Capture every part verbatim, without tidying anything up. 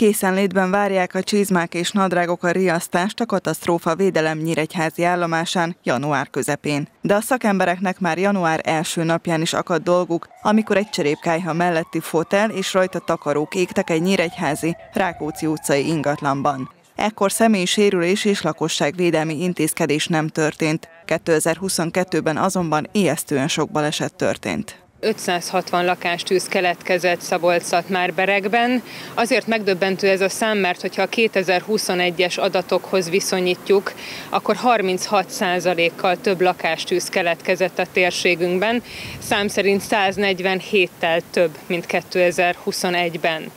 Készenlétben várják a csizmák és nadrágok a riasztást a katasztrófa védelem nyíregyházi állomásán január közepén. De a szakembereknek már január első napján is akadt dolguk, amikor egy cserépkályha melletti fotel és rajta takarók égtek egy nyíregyházi, Rákóczi utcai ingatlanban. Ekkor személyi sérülés és lakosságvédelmi intézkedés nem történt. kétezer-huszonkettőben azonban ijesztően sok baleset történt. ötszázhatvan lakástűz keletkezett Szabolcs-Szatmár-Beregben. Azért megdöbbentő ez a szám, mert hogyha a kétezer-huszonegyes adatokhoz viszonyítjuk, akkor harminchat százalékkal több lakástűz keletkezett a térségünkben, szám szerint száznegyvenhéttel több, mint kétezer-huszonegyben.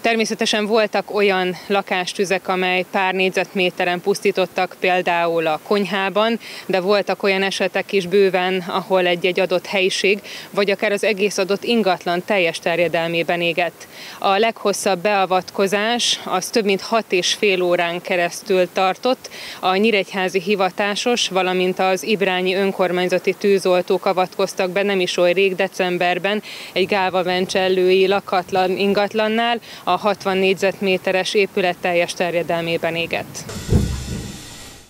Természetesen voltak olyan lakástüzek, amely pár négyzetméteren pusztítottak, például a konyhában, de voltak olyan esetek is bőven, ahol egy-egy adott helyiség, vagy akár az egész adott ingatlan teljes terjedelmében égett. A leghosszabb beavatkozás az több mint hat és fél órán keresztül tartott. A nyíregyházi hivatásos, valamint az ibrányi önkormányzati tűzoltók avatkoztak be nem is oly rég decemberben egy gávavencsellői lakatlan ingatlannál, a hatvan négyzetméteres épület teljes terjedelmében égett.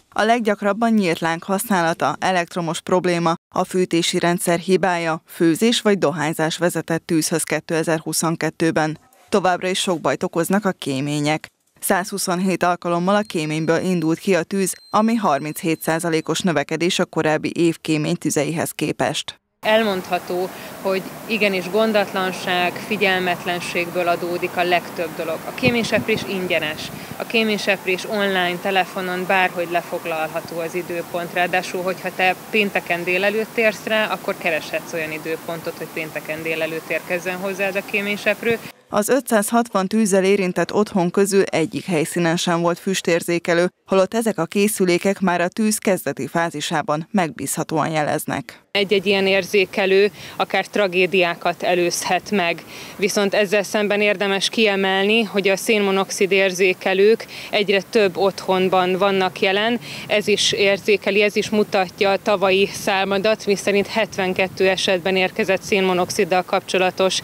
A leggyakrabban nyílt láng használata, elektromos probléma, a fűtési rendszer hibája, főzés vagy dohányzás vezetett tűzhöz kétezer-huszonkettőben. Továbbra is sok bajt okoznak a kémények. százhuszonhét alkalommal a kéményből indult ki a tűz, ami harminchét százalékos növekedés a korábbi év kémény tüzeihez képest. Elmondható, hogy igenis gondatlanság, figyelmetlenségből adódik a legtöbb dolog. A kéményseprés ingyenes, a kéményseprés online, telefonon bárhogy lefoglalható az időpont. Ráadásul, hogyha te pénteken délelőtt érsz rá, akkor kereshetsz olyan időpontot, hogy pénteken délelőtt érkezzen hozzád a kéményseprő. Az ötszázhatvan tűzzel érintett otthon közül egyik helyszínen sem volt füstérzékelő, holott ezek a készülékek már a tűz kezdeti fázisában megbízhatóan jeleznek. Egy-egy ilyen érzékelő akár tragédiákat előzhet meg. Viszont ezzel szemben érdemes kiemelni, hogy a szénmonoxid érzékelők egyre több otthonban vannak jelen. Ez is érzékeli, ez is mutatja a tavalyi számadat, miszerint hetvenkettő esetben érkezett szénmonoxiddal kapcsolatos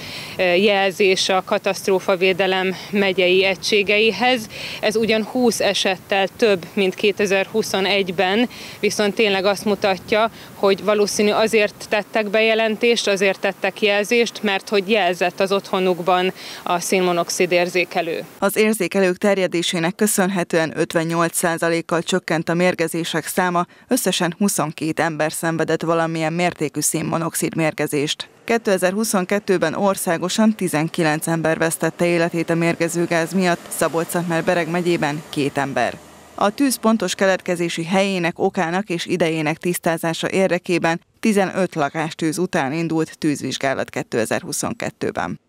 jelzés a katasztrófavédelem megyei egységeihez. Ez ugyan húsz esettel több, mint kétezer-huszonegyben, viszont tényleg azt mutatja, hogy valószínű azért tettek bejelentést, azért tettek jelzést, mert hogy jelzett az otthonukban a szénmonoxid érzékelő. Az érzékelők terjedésének köszönhetően ötvennyolc százalékkal csökkent a mérgezések száma, összesen huszonkét ember szenvedett valamilyen mértékű szénmonoxid mérgezést. kétezer-huszonkettőben országosan tizenkilenc ember vesztette életét a mérgező gáz miatt, Szabolcs-Szatmár-Bereg megyében két ember. A tűz pontos keletkezési helyének, okának és idejének tisztázása érdekében tizenöt lakástűz után indult tűzvizsgálat kétezer-huszonkettőben.